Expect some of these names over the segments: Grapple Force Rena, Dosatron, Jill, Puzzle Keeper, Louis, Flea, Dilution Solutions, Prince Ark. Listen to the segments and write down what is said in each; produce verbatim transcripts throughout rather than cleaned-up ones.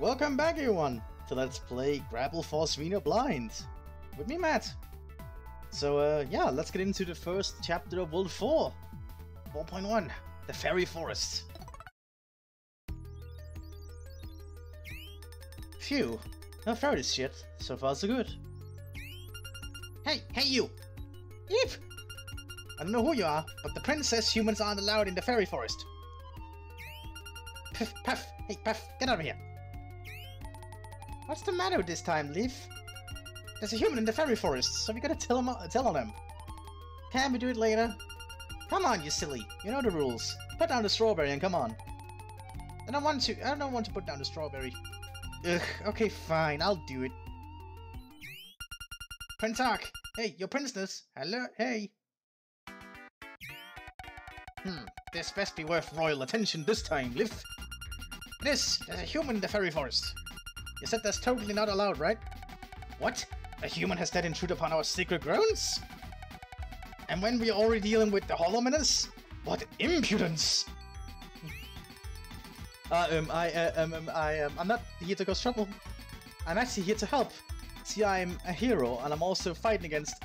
Welcome back everyone to Let's Play Grapple Force Rena Blind with me, Matt. So uh, yeah, let's get into the first chapter of World four, four point one, the Fairy Forest. Phew, no fairies yet, so far so good. Hey, hey you! Eep! I don't know who you are, but the prince says humans aren't allowed in the Fairy Forest. Puff, Puff, hey Puff, get out of here! What's the matter this time, Leaf? There's a human in the Fairy Forest, so we gotta tell him, uh, tell on him. Can we do it later? Come on, you silly! You know the rules. Put down the strawberry and come on. I don't want to. I don't want to put down the strawberry. Ugh. Okay, fine. I'll do it. Prince Ark. Hey, your princess. Hello. Hey. Hmm. This best be worth royal attention this time, Leaf. It is. There's a human in the Fairy Forest. You said that's totally not allowed, right? What? A human has dared intrude upon our sacred grounds? And when we're already dealing with the Hollow Menace? What impudence! uh, um, I, uh, um, um, I, um, I'm not here to cause trouble. I'm actually here to help. See, I'm a hero, and I'm also fighting against...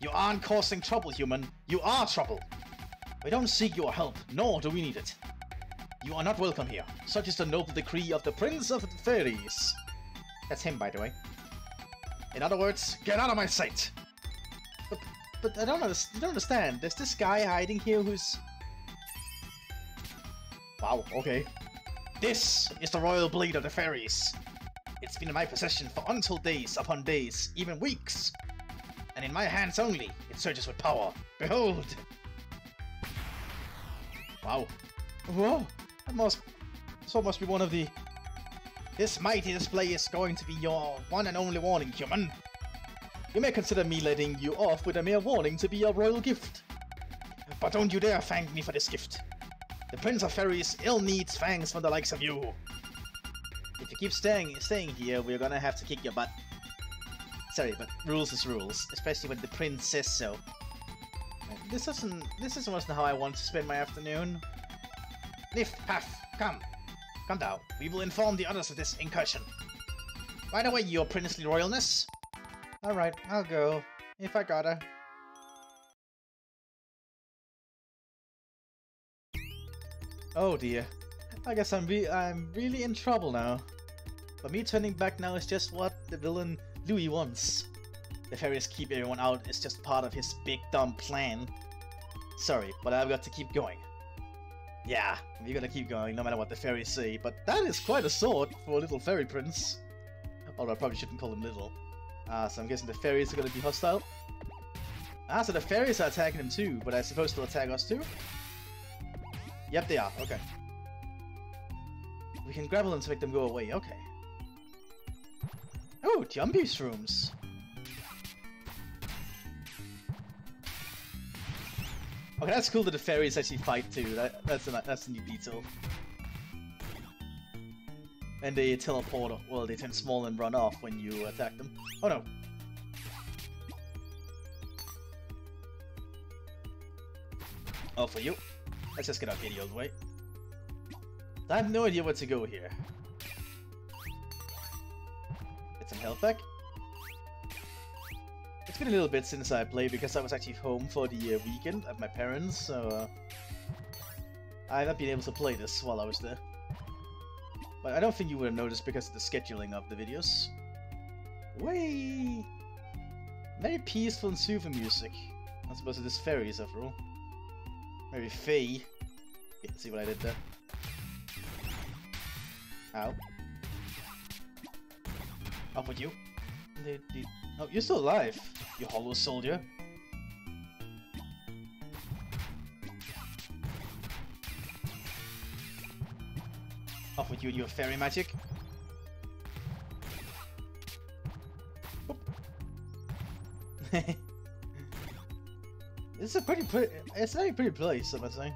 You aren't causing trouble, human. You are trouble. We don't seek your help, nor do we need it. You are not welcome here. Such is the noble decree of the Prince of the Fairies. That's him, by the way. In other words, get out of my sight! But, but I don't, I don't understand. There's this guy hiding here who's... Wow, okay. This is the royal blade of the fairies. It's been in my possession for untold days upon days, even weeks. And in my hands only, it surges with power. Behold! Wow. Whoa! That must... So must be one of the... This mighty display is going to be your one and only warning, human. You may consider me letting you off with a mere warning to be your royal gift. But don't you dare thank me for this gift. The Prince of Fairies ill needs thanks from the likes of you. If you keep staying, staying here, we're gonna have to kick your butt. Sorry, but rules is rules, especially when the prince says so. This isn't... This isn't how I want to spend my afternoon. Lift, Puff, come. Come down, we will inform the others of this incursion. Right away, your princely royalness. Alright, I'll go, if I gotta. Oh dear, I guess I'm, re I'm really in trouble now. But me turning back now is just what the villain Louis wants. The fairies keep everyone out is just part of his big dumb plan. Sorry, but I've got to keep going. Yeah, we're gonna keep going, no matter what the fairies say, but that is quite a sword for a little fairy prince. Although I probably shouldn't call him little. Ah, uh, so I'm guessing the fairies are gonna be hostile. Ah, so the fairies are attacking him too, but I suppose they'll attack us too? Yep, they are, okay. We can grapple them to make them go away, okay. Oh, jumpy shrooms! Okay, that's cool that the fairies actually fight too. That, that's, a, that's a new detail. And they teleport, well, they turn small and run off when you attack them. Oh no! Oh, for you. Let's just get out of the old way. I have no idea where to go here. Get some health back. It's been a little bit since I played because I was actually home for the uh, weekend at my parents, so uh, I've not been able to play this while I was there. But I don't think you would have noticed because of the scheduling of the videos. Way! Very peaceful and soothing music. I suppose it is fairies after all. Maybe Fae. Yeah, see what I did there. Ow. Up with you. Oh, you're still alive, you hollow soldier. Off with you and your fairy magic. This is a pretty pretty. It's a very pretty place, I must say.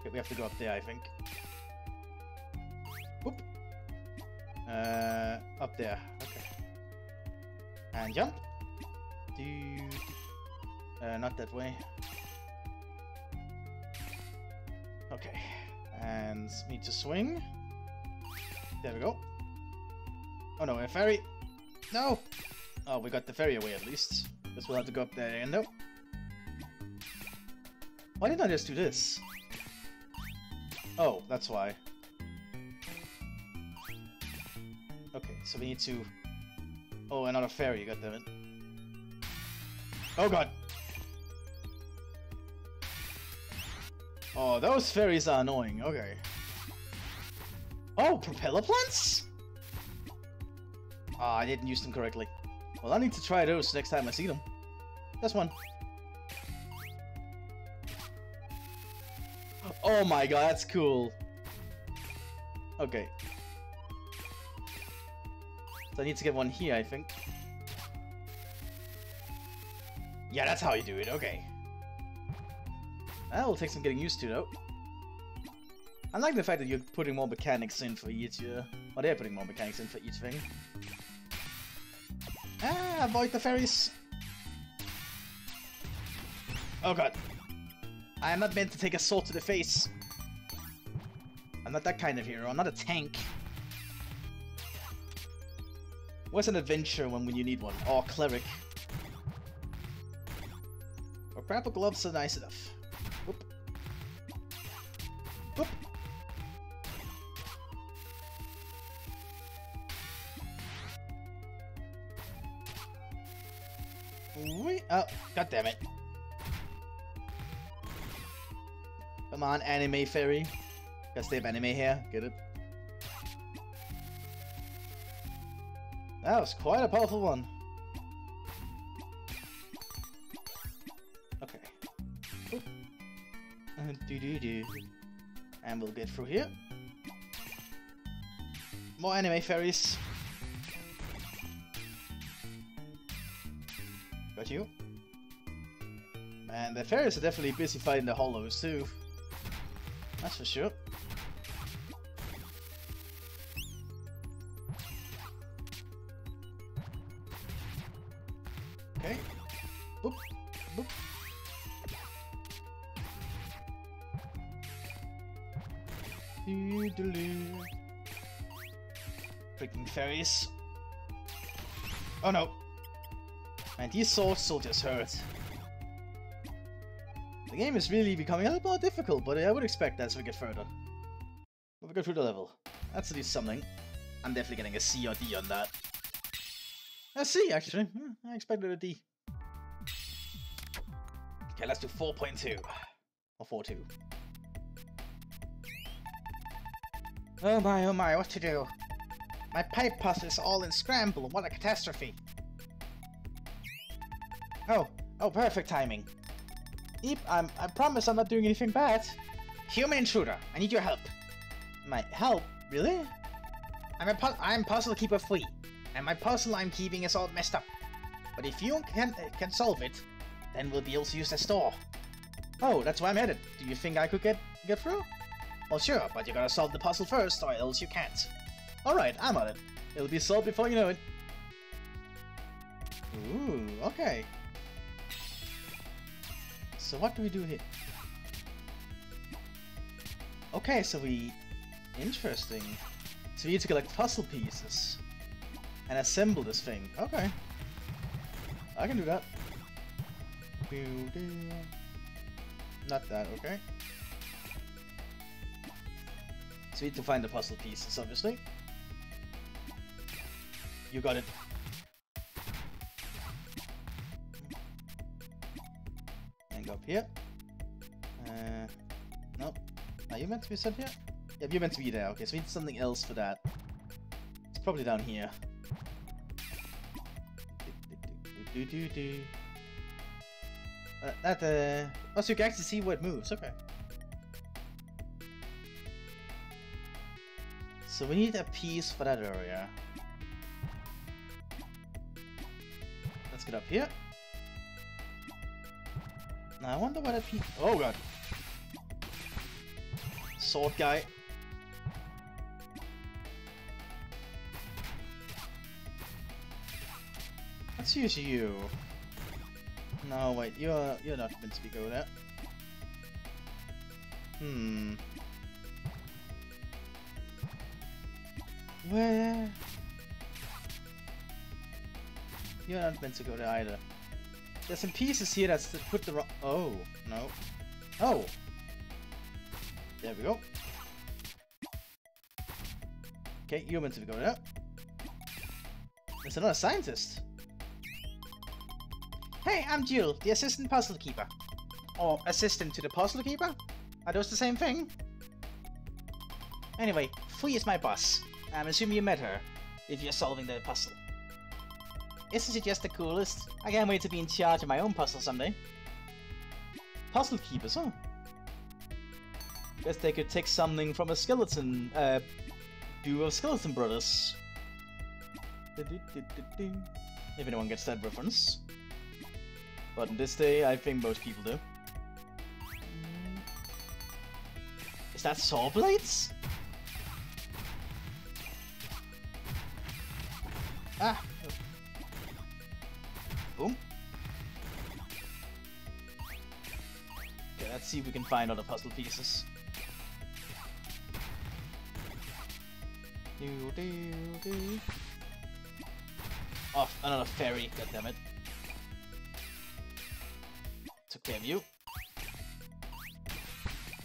Okay, we have to go up there, I think. Whoop. Uh, up there. Okay. And jump. Do uh, not that way. Okay. And need to swing. There we go. Oh no, a ferry! No! Oh, we got the ferry away at least. Guess we'll have to go up that end though. Why didn't I just do this? Oh, that's why. Okay, so we need to... Oh, another ferry, goddammit. Oh god! Oh, those fairies are annoying, okay. Oh, propeller plants? Ah, I didn't use them correctly. Well, I need to try those next time I see them. That's one. Oh my god, that's cool. Okay. So I need to get one here, I think. Yeah, that's how you do it, okay. That will take some getting used to, though. I like the fact that you're putting more mechanics in for each... Uh, or they're putting more mechanics in for each thing. Ah, avoid the fairies! Oh god. I am not meant to take a sword to the face. I'm not that kind of hero, I'm not a tank. Where's an adventurer when you need one? Or cleric. Or grapple gloves are nice enough. Whoop. Whoop. Wee oh, god damn it. Come on, anime fairy. Gotta stay up anime here. Get it. That was quite a powerful one. Okay. Cool. Uh, do do do. And we'll get through here. More anime fairies. Got you. Man, the fairies are definitely busy fighting the hollows too. That's for sure. Okay. Boop. Boop. Doodaloo. Freaking fairies. Oh no! And these sword soldiers hurt. The game is really becoming a little more difficult, but I would expect as we get further. But we go through the level. That's at least something. I'm definitely getting a C or D on that. A C, actually. I expected a D. Okay, let's do four point two. Or four point two. Oh my, oh my, what to do? My pipe puzzle is all in scramble. What a catastrophe. Oh, oh, perfect timing. Eep, I'm, I promise I'm not doing anything bad. Human intruder, I need your help. My help? Really? I'm a pu I'm Puzzle Keeper Flea, and my puzzle I'm keeping is all messed up. But if you can uh, can solve it, then we'll be able to use the store. Oh, that's where I'm headed. Do you think I could get get through? Well, sure, but you gotta solve the puzzle first, or else you can't. All right, I'm on it. It'll be solved before you know it. Ooh, okay. So what do we do here? Okay, so we... Interesting. So we need to collect puzzle pieces and assemble this thing. Okay. I can do that. Not that, okay. So we need to find the puzzle pieces, obviously. You got it. Up here. Uh, no. Are you meant to be sent here? Yeah, you're meant to be there. Okay, so we need something else for that. It's probably down here. Do, do, do, do, do. Uh, that, uh... Oh, so you can actually see where it moves. Okay. So we need a piece for that area. Let's get up here. Now I wonder what that piece. Oh god! Sword guy. Let's use you. No, wait, you're you're not meant to be go there. Hmm. Where? You're not meant to go there either. There's some pieces here that's that put the wrong... Oh, no. Oh! There we go. Okay, you're meant to go there. There's another scientist. Hey, I'm Jill, the assistant puzzle keeper. Or assistant to the puzzle keeper? Are those the same thing? Anyway, Flea is my boss. I'm assuming you met her, if you're solving the puzzle. Isn't she just the coolest? I can't wait to be in charge of my own puzzle someday. Puzzle keepers, huh? Guess they could take something from a skeleton, uh, duo of skeleton brothers. If anyone gets that reference. But on this day, I think most people do. Is that saw blades? Ah! Boom. Okay, let's see if we can find other puzzle pieces. Oh, another fairy, goddammit. Took care of you.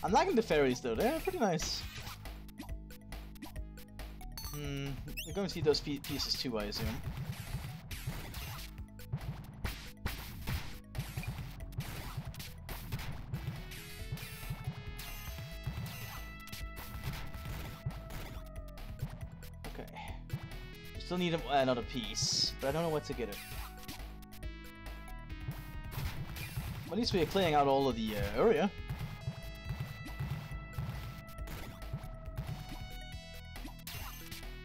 I'm liking the fairies though, they're pretty nice. Hmm, we're going to need those pieces too, I assume. Okay. We still need a, another piece, but I don't know where to get it. Well, at least we are clearing out all of the uh, area.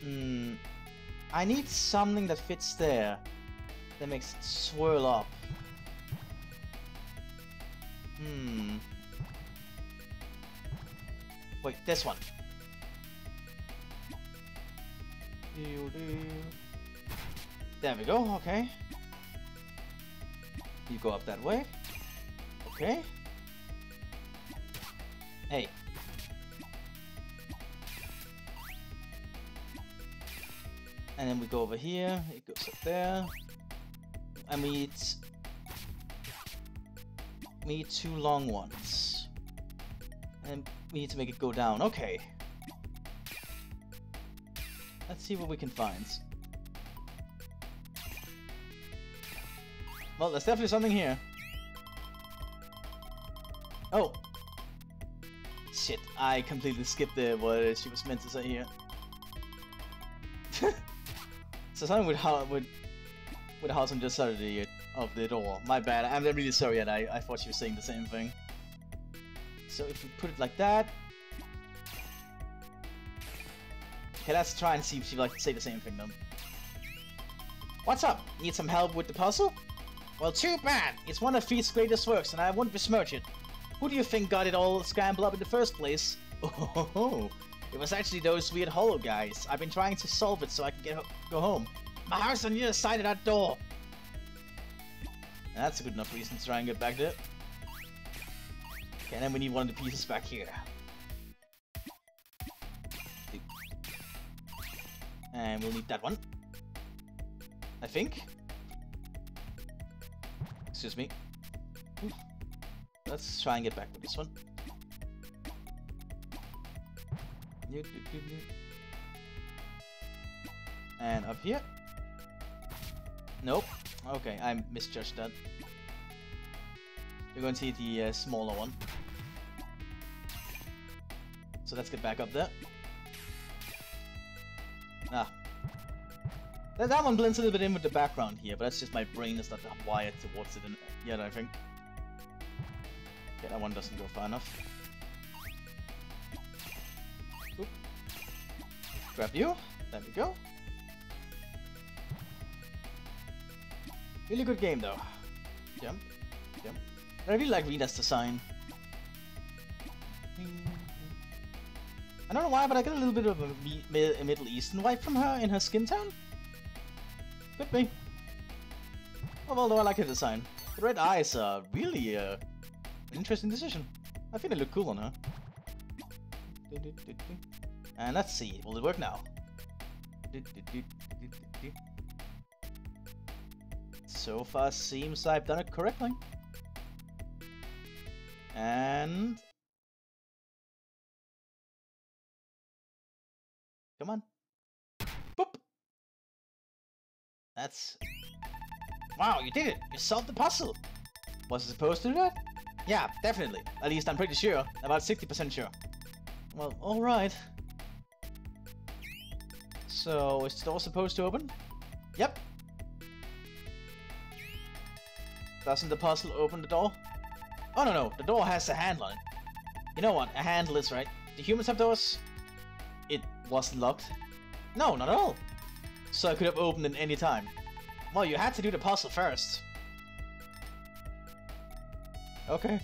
Hmm. I need something that fits there. That makes it swirl up. Hmm. Wait, this one. There we go, okay. You go up that way. Okay. Hey. And then we go over here, it goes up there. And we need, we need two long ones. And we need to make it go down, okay. Let's see what we can find. Well, there's definitely something here. Oh! Shit, I completely skipped the, what she was meant to say here. So something with how with with house on the side of the of the door. My bad. I'm really sorry. And I I thought you were saying the same thing. So if we put it like that. Okay, let's try and see if she like to say the same thing then. What's up? Need some help with the puzzle? Well, too bad. It's one of Flea's greatest works, and I won't besmirch it. Who do you think got it all scrambled up in the first place? Oh. It was actually those weird hollow guys. I've been trying to solve it so I can get ho go home. My house on the other side of that door. That's a good enough reason to try and get back there. Okay, and then we need one of the pieces back here. And we'll need that one. I think. Excuse me. Oof. Let's try and get back with this one. And up here? Nope. Okay, I misjudged that. You're going to see the uh, smaller one. So let's get back up there. Ah. That, that one blends a little bit in with the background here, but that's just my brain is not wired towards it yet, I think. Yeah, that one doesn't go far enough. Grab you. There we go. Really good game though. Jump. Jump. I really like Rena's design. I don't know why, but I get a little bit of a Middle Eastern vibe from her in her skin tone. Could be. Well, although I like her design. The red eyes are really uh, an interesting decision. I think they look cool on her. And let's see, will it work now? So far, seems I've done it correctly. And... come on. Boop! That's... wow, you did it! You solved the puzzle! Was it supposed to do that? Yeah, definitely. At least I'm pretty sure. About sixty percent sure. Well, alright. So, is the door supposed to open? Yep. Doesn't the puzzle open the door? Oh no no, the door has a handle on it. You know what, a handle is right. Do humans have doors? It wasn't locked. No, not at all. So I could have opened it any time. Well, you had to do the puzzle first. Okay.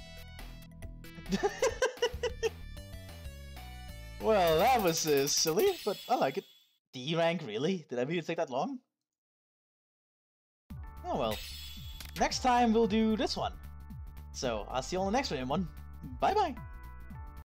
Well, that was uh, silly, but I like it. D rank, really? Did I really take that long? Oh well. Next time we'll do this one. So I'll see you on the next one, everyone. Bye bye!